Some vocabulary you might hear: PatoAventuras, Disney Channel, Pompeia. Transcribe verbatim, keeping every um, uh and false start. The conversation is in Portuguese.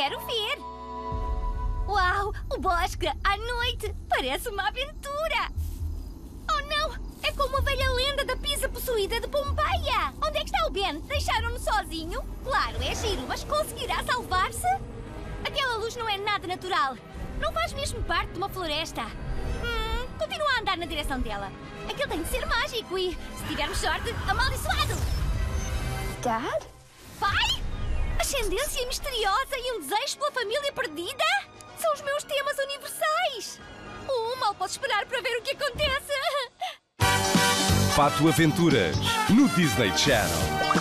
quero ver. Uau, o bosque, à noite, parece uma aventura. Oh não, é como a velha lenda da pizza possuída de Pompeia. Onde é que está o Ben? Deixaram-no sozinho? Claro, é giro, mas conseguirá salvar-se? Aquela luz não é nada natural. Não faz mesmo parte de uma floresta. Hum, continua a andar na direção dela. Aquilo tem de ser mágico e, se tivermos sorte, amaldiçoado. Dad? Pai? Ascendência misteriosa e um desejo pela família perdida? São os meus temas universais. Uh, mal posso esperar para ver o que acontece. PatoAventuras, no Disney Channel.